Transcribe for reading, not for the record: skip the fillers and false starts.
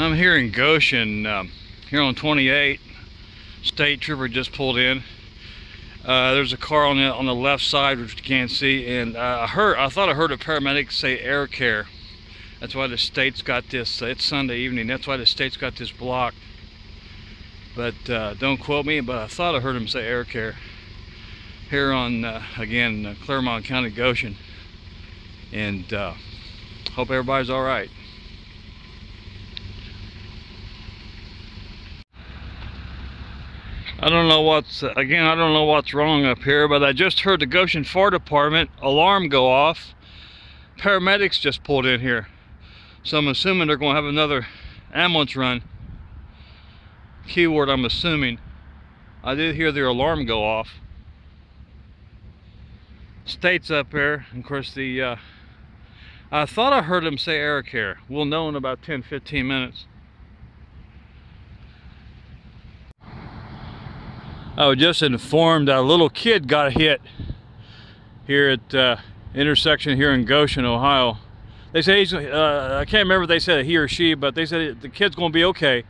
I'm here in Goshen, here on 28. State Trooper just pulled in. There's a car on the left side, which you can't see, and I thought I heard a paramedic say Air Care. That's why the state's got this. It's Sunday evening. That's why the state's got this block. But don't quote me, but I thought I heard him say Air Care. Here on, again, Clermont County, Goshen. And hope everybody's all right. I don't know what's, again, I don't know what's wrong up here, but I just heard the Goshen Fire Department alarm go off. Paramedics just pulled in here. So I'm assuming they're going to have another ambulance run. Keyword, I'm assuming. I did hear their alarm go off. State's up here. Of course, the, I thought I heard them say Air Care. We'll know in about 10, 15 minutes. I was just informed that a little kid got hit here at intersection here in Goshen, Ohio. They say he's, I can't remember if they said he or she, but they said the kid's going to be okay.